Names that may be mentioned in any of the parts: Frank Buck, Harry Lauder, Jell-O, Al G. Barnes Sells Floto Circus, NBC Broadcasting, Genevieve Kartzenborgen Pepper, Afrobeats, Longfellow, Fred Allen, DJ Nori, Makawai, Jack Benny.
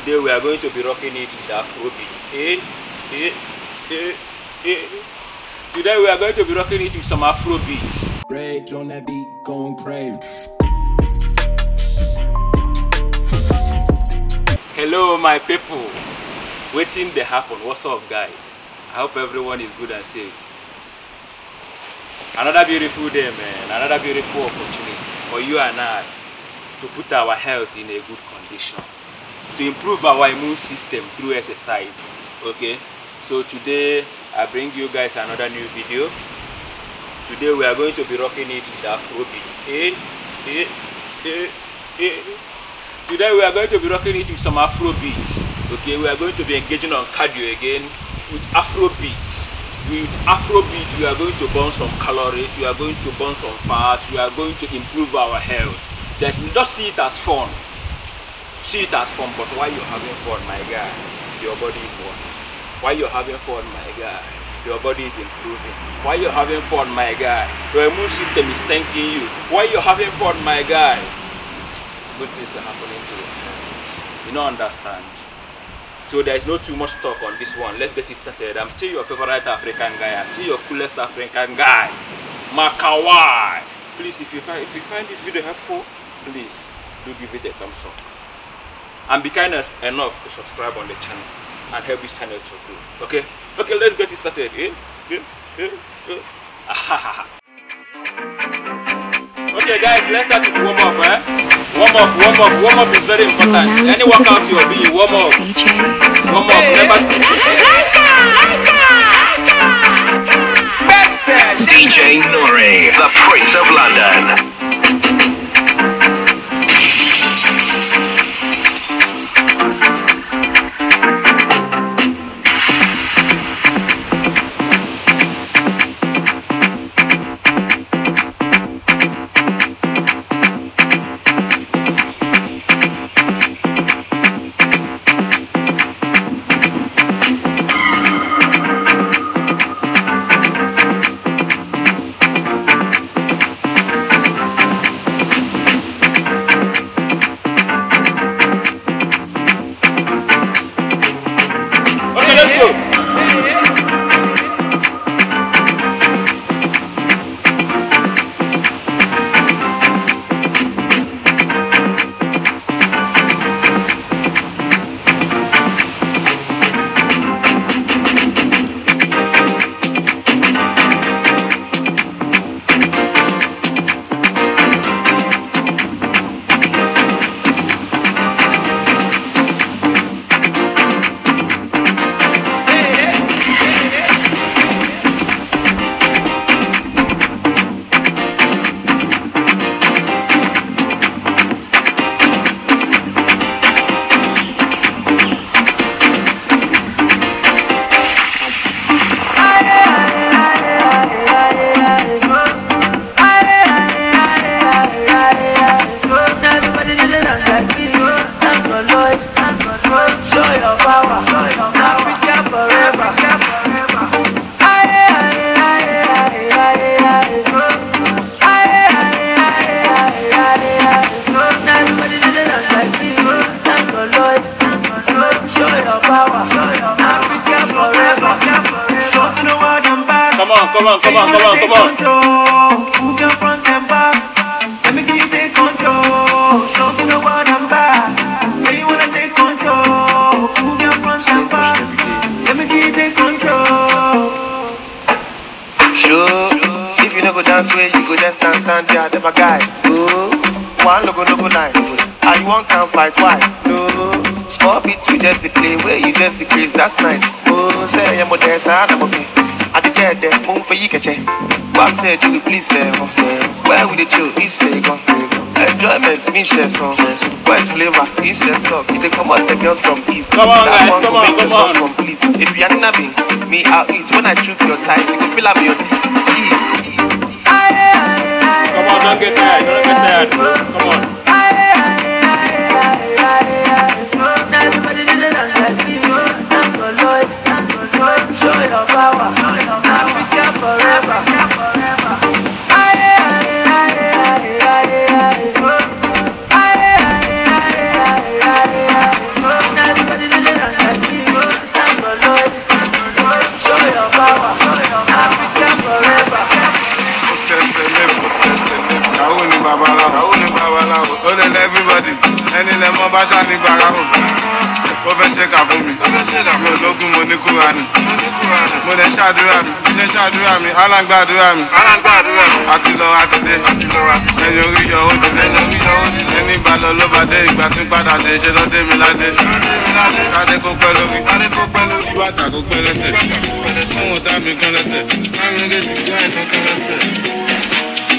Today we are going to be rocking it with Afrobeats. Today we are going to be rocking it with some Afrobeats. Rage on that beat, going crazy. Hello my people. Waiting to happen. What's up guys? I hope everyone is good and safe. Another beautiful day, man. Another beautiful opportunity for you and I to put our health in a good condition, to improve our immune system through exercise. Okay, so today I bring you guys another new video. Today we are going to be rocking it with Afrobeats. Today we are going to be rocking it with some Afrobeats. Okay, we are going to be engaging on cardio again with Afrobeats. With Afrobeats we are going to burn some calories, we are going to burn some fat, we are going to improve our health. Just see it as fun. See it as fun, but why you having fun, my guy? Your body is working. Why you having fun, my guy? Your body is improving. Why you having fun, my guy? Your immune system is thanking you. Why you having fun, my guy? Good things are happening to you. You don't understand. So there is no too much talk on this one. Let's get it started. I'm still your favorite African guy. I'm still your coolest African guy, Makawai. Please, if you find this video helpful, please do give it a thumbs up. And be kind enough to subscribe on the channel and help this channel to grow. Okay? Okay, let's get it started. Okay guys, let's start with warm up, eh? Warm up is very important. Any workout you'll be, warm up. Warm up, never skip it. DJ Nori, the Prince of London.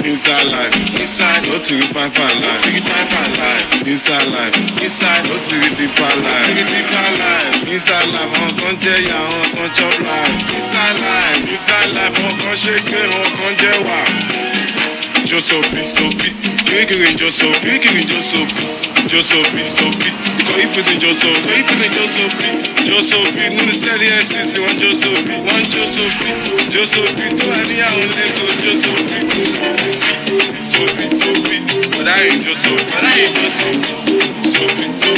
Inside life, inside, no to find life, inside life, inside, no to define life, inside life, on conjure, on control life, inside life, on conjure, on conjure, wow. Just so big, so big, drinking just so big, just so big, so big. If it's in just so big, just so big, no serious, one just so big, one just so big, to any other, just so big. But I ain't just so, I ain't not so,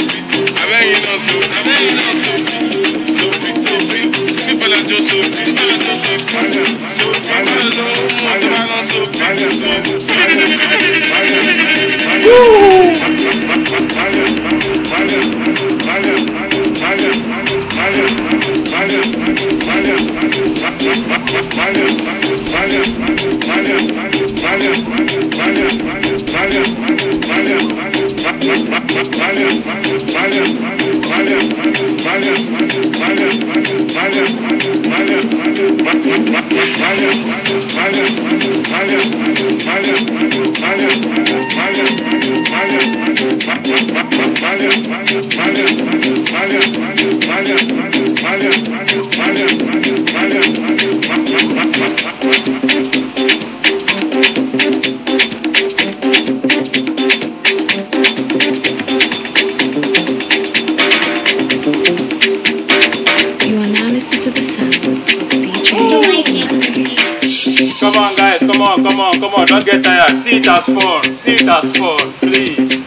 Come on, don't get tired. Sit as fun, please.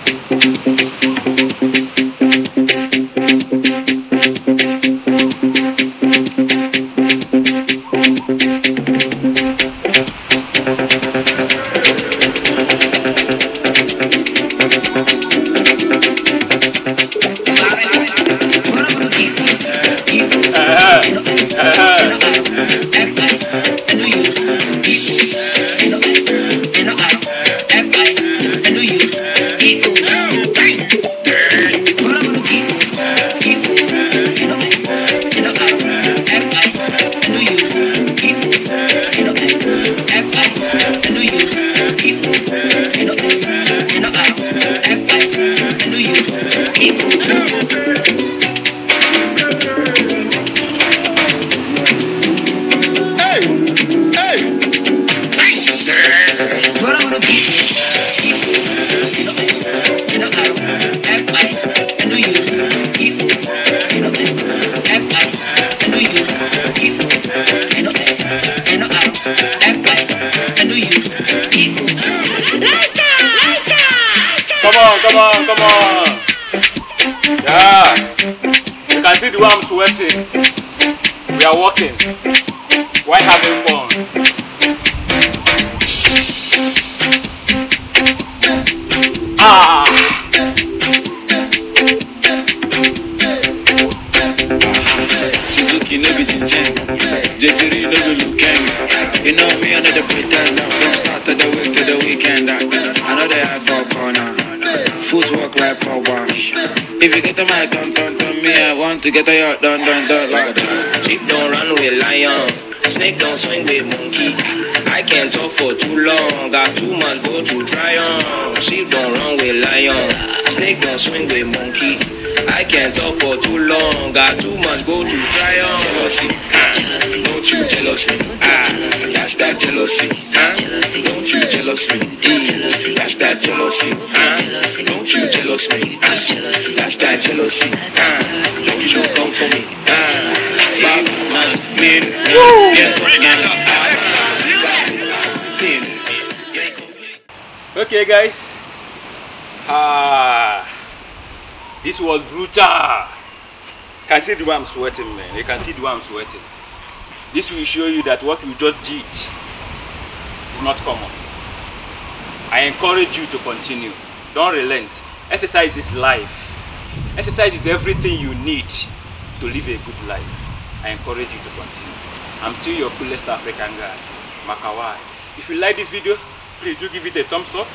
Come on. Yeah. You can see the way I'm sweating. We are walking. Why having fun? Suzuki no be Jinjin. J3 no be Luken. You know me under the pretend. From start of the week to the weekend. I know they have a corner. Footwork like power. If you get a mic, don't me. I want to get a yacht, don't like that. Sheep don't run with lion. Snake don't swing with monkey. I can't talk for too long. Got 2 months go to try on. Sheep don't run with lion. Snake don't swing with monkey. I can't talk for too long. Got 2 months go to try on. Jealousy, don't you jealous me? That's that jealousy, Don't you jealous me? That's that jealousy, Don't you jealous me? That's that jealousy. Don't you come for me? Okay, guys. This was brutal. You can see the way I'm sweating, man. You can see the way I'm sweating. This will show you that what you just did is not common. I encourage you to continue. Don't relent. Exercise is life. Exercise is everything you need to live a good life. I encourage you to continue. I'm still your coolest African guy, Makawai. If you like this video, please do give it a thumbs up.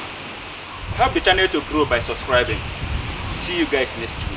Help the channel to grow by subscribing. See you guys next week.